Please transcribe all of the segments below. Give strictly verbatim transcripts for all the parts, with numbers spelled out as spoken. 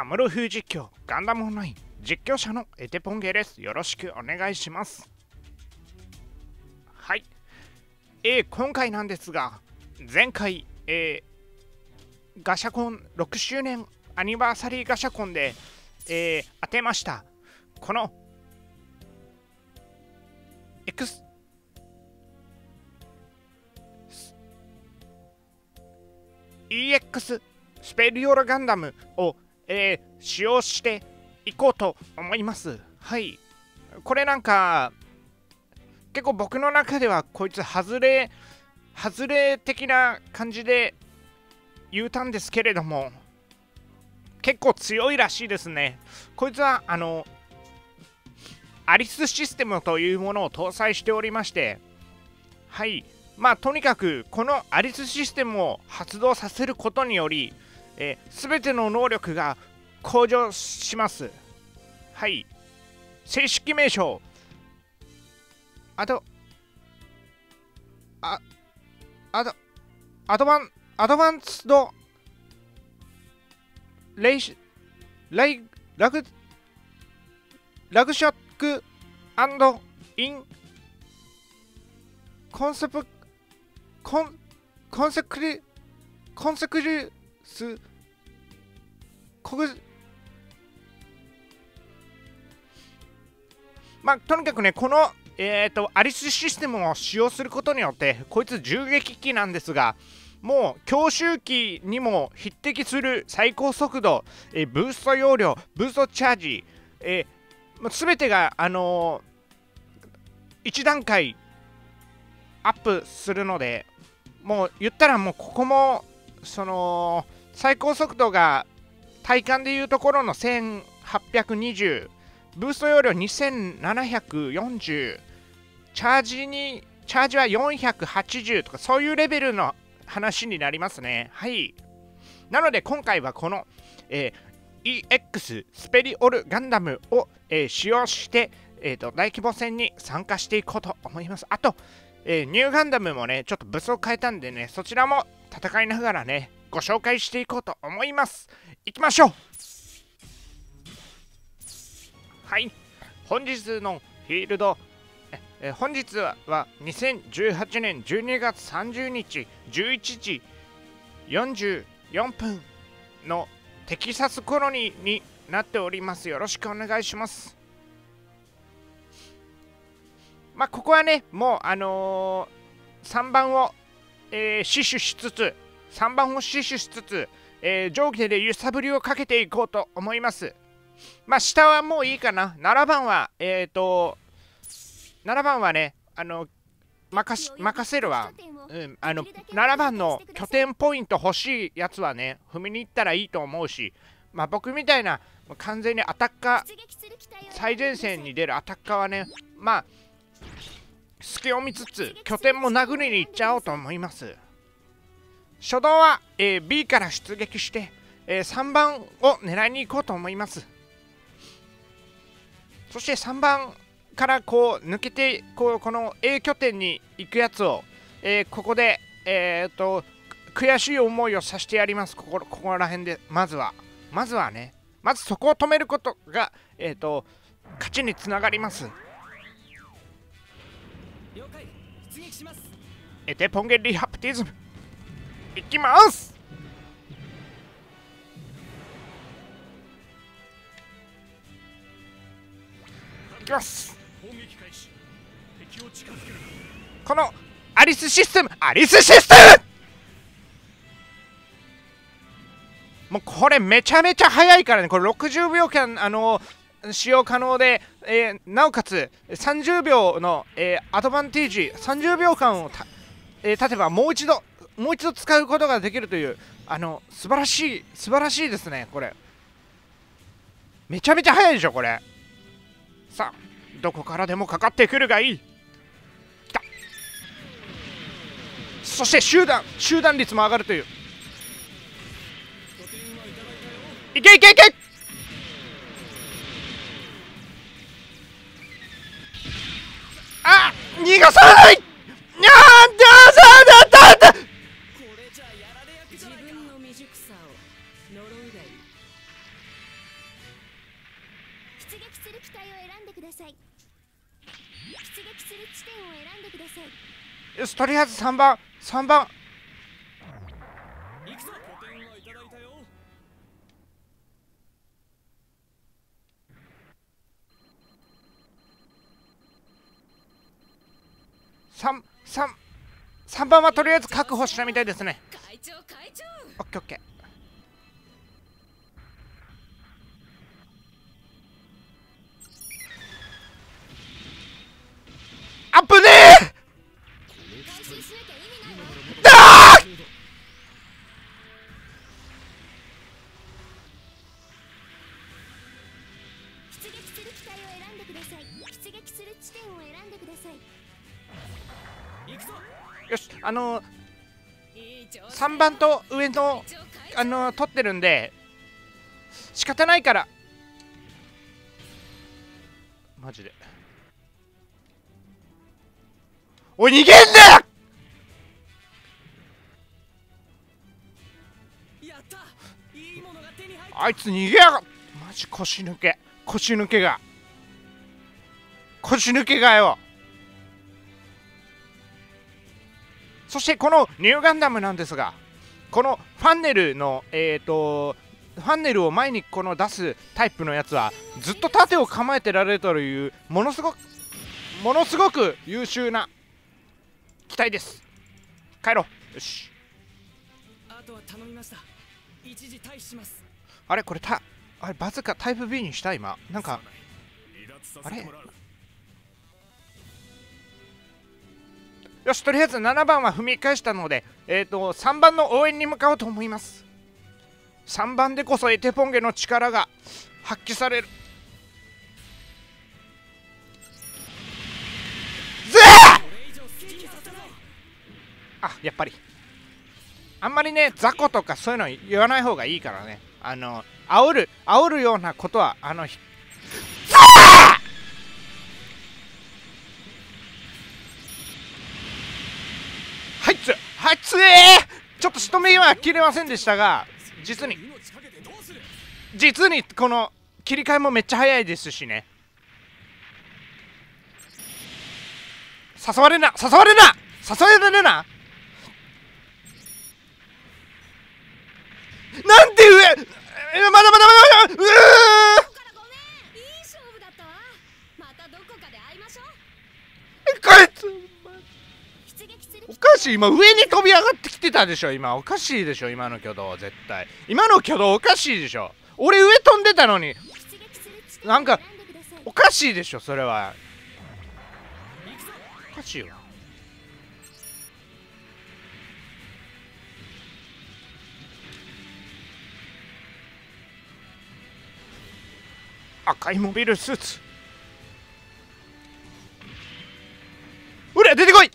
アムロ風実況ガンダムオンライン実況者のエテポンゲです。よろしくお願いします。はい、えー、今回なんですが、前回、えー、ガシャコンろくしゅうねんアニバーサリーガシャコンで、えー、当てましたこのエクスイーエックス スペリオラガンダムを、えー、使用していこうと思います。はい。これなんか、結構僕の中ではこいつ外れ、外れ的な感じで言うたんですけれども、結構強いらしいですね。こいつは、あの、アリスシステムというものを搭載しておりまして、はい。まあとにかくこのアリスシステムを発動させることにより、えー、全ての能力が向上します。はい、正式名称あとああとアドバンアドバンスドレイシライラグラグショックアンドインコンセプトコン、コンセクリ、コンセクリス、コグ、まあ、とにかくね、この、えっと、アリスシステムを使用することによって、こいつ銃撃機なんですが、もう、強襲機にも匹敵する最高速度、えー、ブースト容量、ブーストチャージ、えー、すべてが、あのー、いち段階アップするので、もう言ったらもうここもその最高速度が体感でいうところのせんはっぴゃくにじゅう、ブースト容量にせんななひゃくよんじゅう、チャージにチャージはよんひゃくはちじゅうとか、そういうレベルの話になりますね。はい、なので今回はこの、えー、イーエックス スペリオルガンダムを、えー、使用して、えー、と大規模戦に参加していこうと思います。あとえー、ニューガンダムもね、ちょっと武装変えたんでね、そちらも戦いながらね、ご紹介していこうと思います。いきましょう。はい、本日のフィールド、え本日はにせんじゅうはちねんじゅうにがつさんじゅうにちじゅういちじよんじゅうよんぷんのテキサスコロニーになっております。よろしくお願いします。まあここはね、もう、あのー、さんばんを、えー、死守しつつ、さんばんを死守しつつ、えー、上下で揺さぶりをかけていこうと思います。まあ、下はもういいかな。ななばんは、えっと、ななばんはね、あの、任し、任せるわ。うん、あの、ななばんの拠点ポイント欲しいやつはね、踏みに行ったらいいと思うし、まあ、僕みたいな、完全にアタッカー、最前線に出るアタッカーはね、まあ、隙を見つつ拠点も殴りに行っちゃおうと思います。初動は、えー、ビー から出撃して、えー、さんばんを狙いに行こうと思います。そしてさんばんからこう抜けてこうこの エー 拠点に行くやつを、えー、ここで、えー、っと悔しい思いをさせてやります。ここ、ここら辺でまずはまずはねまずそこを止めることが、えー、っと勝ちにつながります。エテポンゲリハプティズムいきます。いきます。このアリスシステムアリスシステムもうこれめちゃめちゃ速いからね。これろくじゅうびょうかんあの使用可能で、えー、なおかつさんじゅうびょうの、えー、アドバンテージさんじゅうびょうかんをた、えー、経てばもう一度もう一度使うことができるという、あの素晴らしい素晴らしいですね。これめちゃめちゃ速いでしょこれ。さあどこからでもかかってくるがいい。きた。そして集団集団率も上がるという。いけいけいけ。あ、逃がさない。出撃する機体を選んでください。出撃する地点を選んでください。よし、とりあえずさんばん、さんばん。いくぞ。拠点をいただいたよ。三、三、三番はとりあえず確保したみたいですね。会長、会長。オッケー、オッケー。あぶねえ。あー！出撃する機体を選んでください。出撃する地点を選んでください。行くぞ。よし、あのさんばんと上のあの取ってるんで仕方ないから。マジで。おい、逃げんなよ。あいつ逃げやがっ、マジ腰抜け、腰抜けが腰抜けがよ。そしてこのニューガンダムなんですが、このファンネルのえーとファンネルを前にこの出すタイプのやつはずっと盾を構えてられるというものすごくものすごく優秀な期待です。帰ろう。よし。あとは頼みました。一時退避します。あれこれたあれバズかタイプ ビー にした今なんかあれ。よし、とりあえずななばんは踏み返したので、えっとさんばんの応援に向かおうと思います。さんばんでこそエテポンゲの力が発揮される。あ、やっぱりあんまりね、雑魚とかそういうの言わない方がいいからね、あの煽る煽るようなことはあのひはいっつはいっつえー、ちょっと仕留めは切れませんでしたが、実に実にこの切り替えもめっちゃ早いですしね。誘われな誘われな誘われななんて上、え、まだまだまだまだ、うー、おかしい、今上に飛び上がってきてたでしょ、今おかしいでしょ、今の挙動絶対、今の挙動おかしいでしょ、俺上飛んでたのに、なんかおかしいでしょ、それはおかしいよ。赤いモビルスーツ、うら出てこい。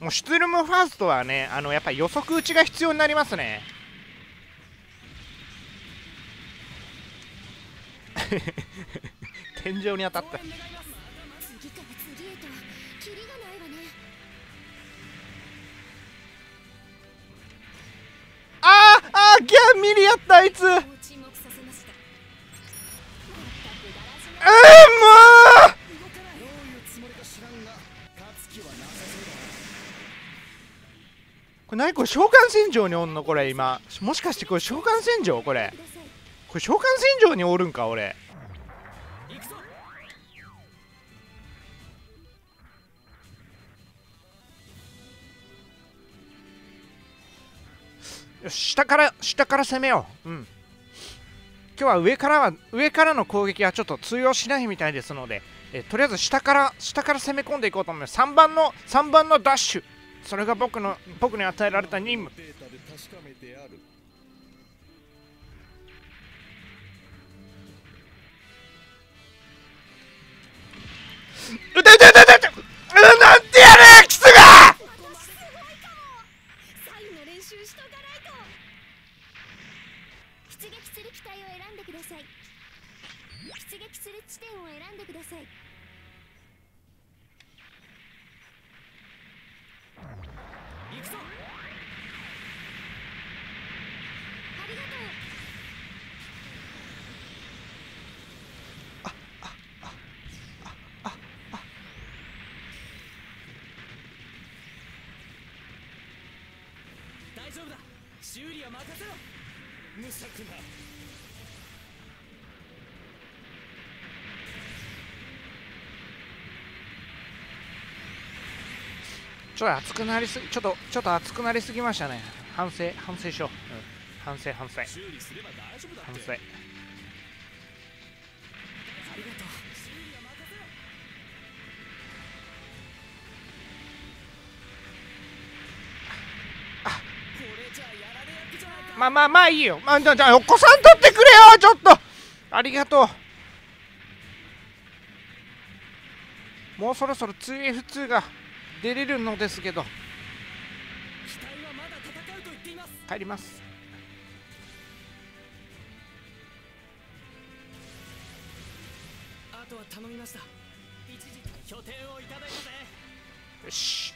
もうシュツルムファーストはね、あのやっぱり予測打ちが必要になりますね。天井に当たった。あーあー、ギャンミリやった、あいつ。えー、もうこれ何、これ召喚戦場におんの、これ今もしかしてこれ召喚戦場、これこれ召喚戦場におるんか俺。よし、下から下から攻めよう。うん、今日は上からは上からの攻撃はちょっと通用しないみたいですので、えとりあえず下から下から攻め込んでいこうと思います。さんばんのさんばんのダッシュ、それが僕の僕に与えられた任務。うてうてうてうてうて、なんてやれ、キスが出撃する機体を選んでください。出撃する地点を選んでください。行くぞ。ありがとう。修理は任せろ。無策な。ちょっと熱くなりすぎ、ちょっとちょっと熱くなりすぎましたね。反省反省しよう。うん、反省反省。反省。ありがとう。まあまあまあいいよ。まあ、じゃあお子さん取ってくれよ。ちょっとありがとう。もうそろそろ ツーエフツー が出れるのですけど、帰ります。あとは頼みました。一時拠点をいただいたぜ。よし、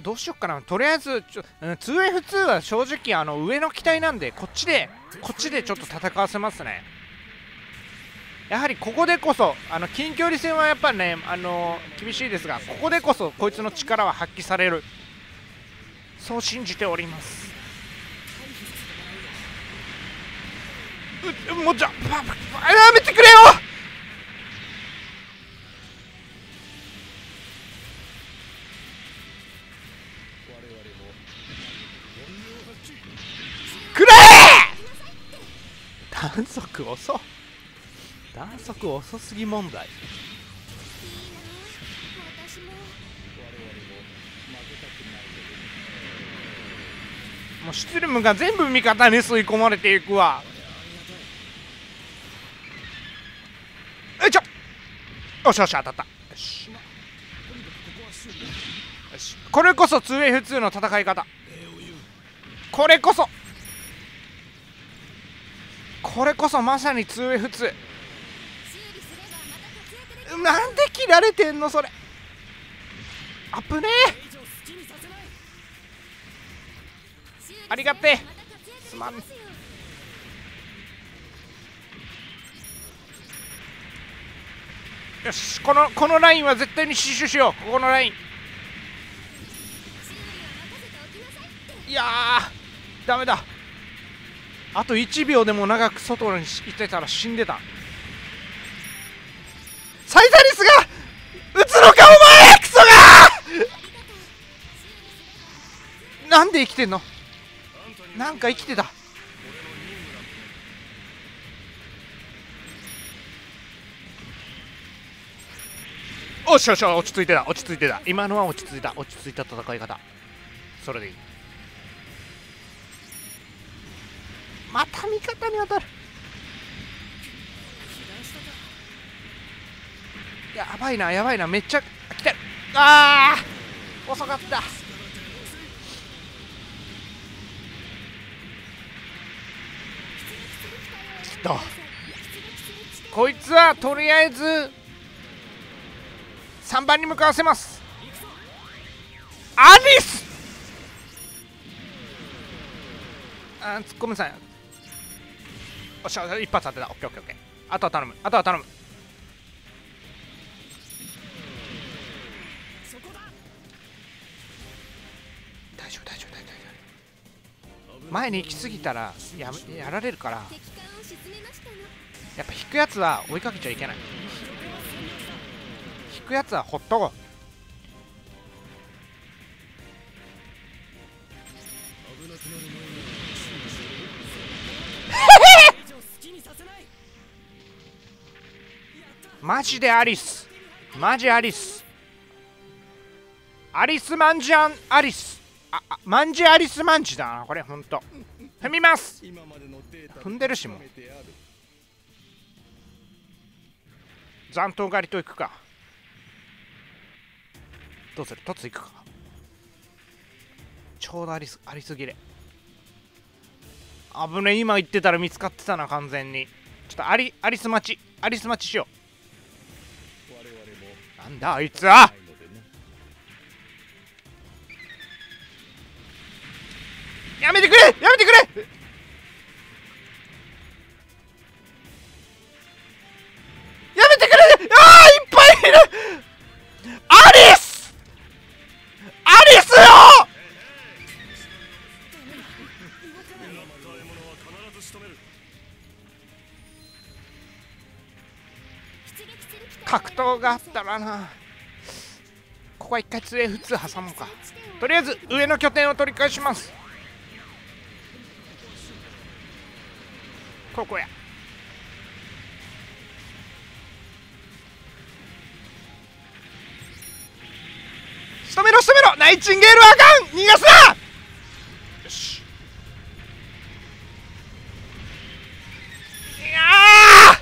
どうしよっかな。とりあえずちょ、うん、ツーエフツー は正直あの上の機体なんで、こっちでこっちでちょっと戦わせますね。やはりここでこそあの近距離戦はやっぱね、あのー、厳しいですが、ここでこそこいつの力は発揮される、そう信じております。うもうじゃあやめてくれよ。弾速遅、弾速遅すぎ問題。もうシュツルムが全部味方に吸い込まれていくわ。よいしょ、よしよし、当たった。よしよし、これこそ ツーエフツー の戦い方。これこそこれこそまさに ツーエフツー。 なんで切られてんのそれ。あぶねえ、ありがてえ、すまん。よし、このこのラインは絶対に死守しよう。ここのライン、いやーダメだ。あといちびょうでも長く外に行ってたら死んでた。サイザリスが打つのかお前、クソがなんで生きてんの。なんか生きてた。おしよしよ、落ち着いてた落ち着いてた。今のは落ち着いた落ち着いた戦い方、それでいい。また味方に当たる。やばいなやばいな、めっちゃ来てる。あー遅かった。きっとこいつはとりあえずさんばんに向かわせます。アリス、あー突っ込むさん。おっしゃ、一発当てた。オッケーオッケーオッケー。あとは頼む、あとは頼む。大丈夫大丈夫大丈夫。前に行き過ぎたら や, やられるから、やっぱ引くやつは追いかけちゃいけない。引くやつはほっとこう。マジでアリス、マジアリス、アリスマンジアンアリス、ああマンジアリスマンジだなこれ。ほんと踏みます。踏んでるしもう。残党狩りといくか、どうする、凸いくか。ちょうどアリスありすぎれ。危ねえ、今言ってたら見つかってたな完全に。ちょっとアリアリス待ち、アリス待ちしよう。なんだあいつは。やめてくれやめてくれ。やめてくれ。ああいっぱいいる。アリスアリスよ。格闘があったらな。ここは一回 ツーエフツー 挟もうか。とりあえず上の拠点を取り返します。ここや。仕留めろ仕留めろ、ナイチンゲールはあかん、逃がすな。よし、いやー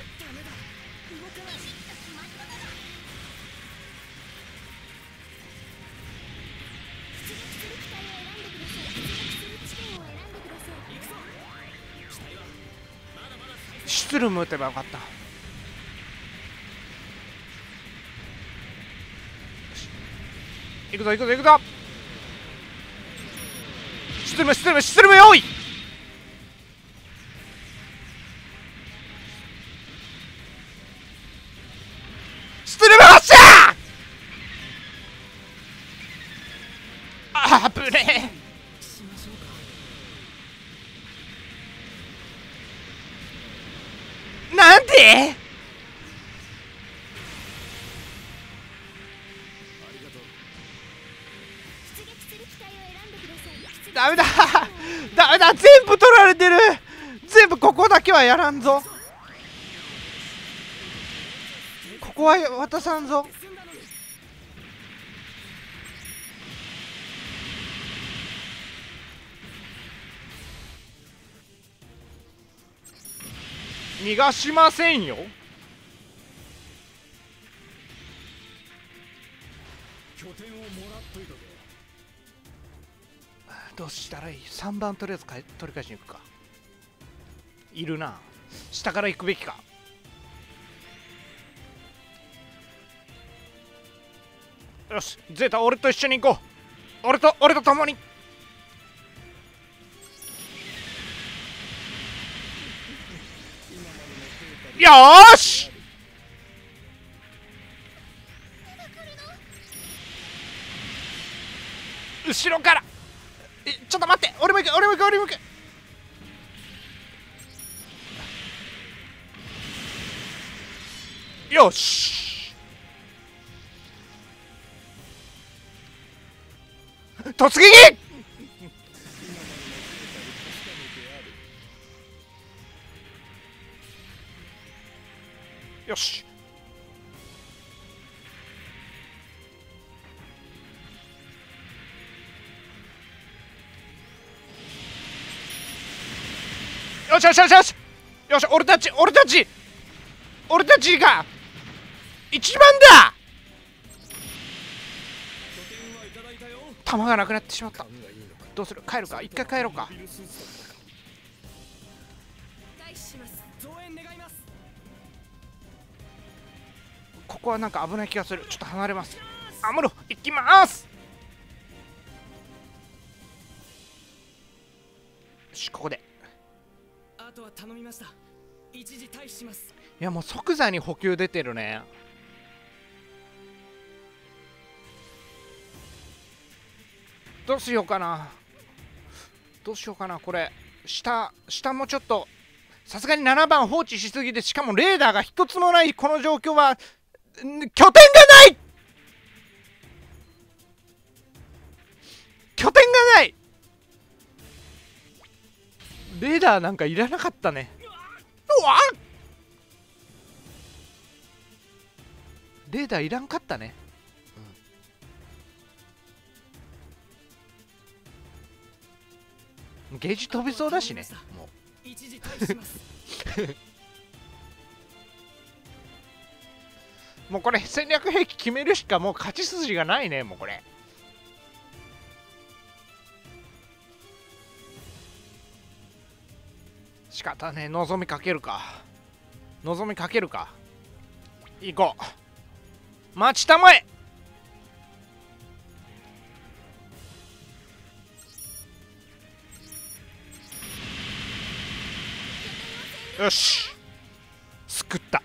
シュツルム打てばよかった。行くぞ行くぞ行くぞ。シュツルムシュツルムシュツルム、用意。シュツルム発射。あぶねえ。なんでダメだダメだ、全部取られてる。全部ここだけはやらんぞ。ここは渡さんぞ。逃がしませんよ。拠点をもらっといたぜ。どうしたらいい。さんばんとりあえず取り返しに行くか。いるな、下から行くべきか。よしゼータ、俺と一緒に行こう。俺と俺と共に。よーし、後ろから。え、ちょっと待って、俺も行く俺も行く俺も行く。よし突撃。よしよしよしよしよしよし、俺たち俺たち俺たちが一番だ。弾がなくなってしまった。どうする、帰るか。一回帰ろうか。ここはなんか危ない気がする。ちょっと離れます。アムロ行きます。よし、ここで。あとは頼みました。一時退避します。いやもう即座に補給出てるね。どうしようかなどうしようかな。これ下下もちょっとさすがにななばん放置しすぎて、しかもレーダーが一つもない。この状況は拠点がない拠点がない。レーダーなんかいらなかったね。うわっ、レーダーいらんかったね、うん、ゲージ飛びそうだしね。もう一時退避しますもうこれ戦略兵器決めるしかもう勝ち筋がないね。もうこれ仕方ねえ。望みかけるか望みかけるか。行こう、待ちたまえ。よし救った。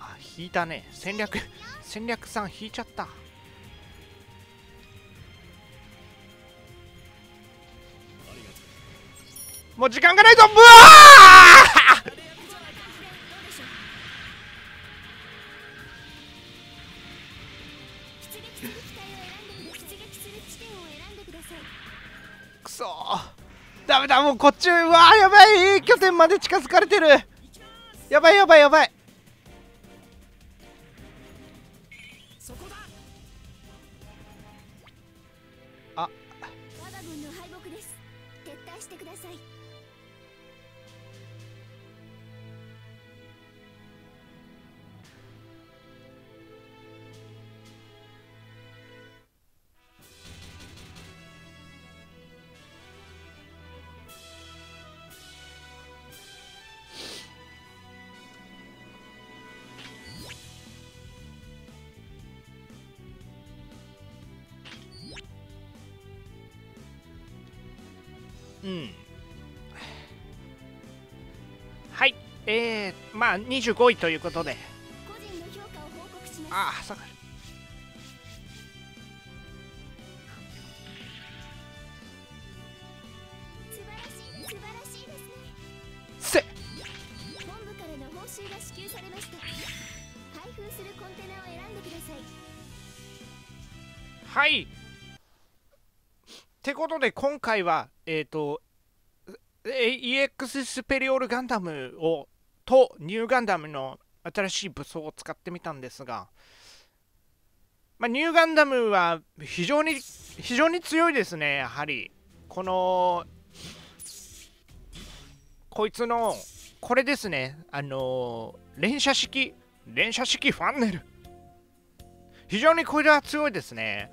あ、引いたね。戦略戦略さん引いちゃった。もう時間がないぞ。ブワーくそー、ダメだ、もうこっち、うわーやばい、拠点まで近づかれてる、やばいやばいやばい。あ、我が軍の敗北です。撤退してください。うん、はい、えー、まあにじゅうごいということで、ああ、下がる。せっ、本部からの報酬が支給されました。開封するコンテナを選んでください。はいってことで、今回はえっと イーエックス スペリオールガンダムをとニューガンダムの新しい武装を使ってみたんですが、まあ、ニューガンダムは非常に非常に強いですね。やはりこのこいつのこれですね、あの連射式連射式ファンネル、非常にこれは強いですね。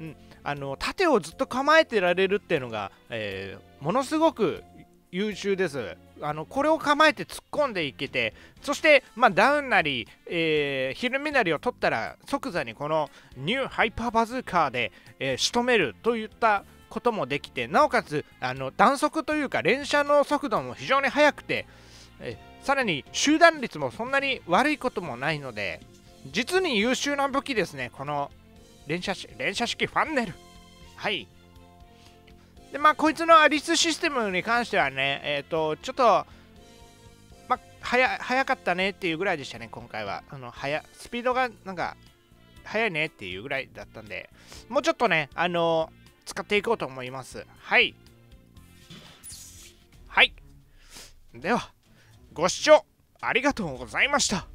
うん、あの盾をずっと構えてられるっていうのが、えー、ものすごく優秀です。あのこれを構えて突っ込んでいけて、そして、まあ、ダウンなり、えー、ひるみなりを取ったら即座にこのニューハイパーバズーカーで、えー、仕留めるといったこともできて、なおかつあの弾速というか連射の速度も非常に速くて、えー、さらに集団率もそんなに悪いこともないので、実に優秀な武器ですね、この連射し、連射式ファンネル。はい。で、まあ、こいつのアリスシステムに関してはね、えっと、ちょっと、まあ、早、早かったねっていうぐらいでしたね、今回は。あの、早、スピードが、なんか、早いねっていうぐらいだったんで、もうちょっとね、あの、使っていこうと思います。はい。はい。では、ご視聴ありがとうございました。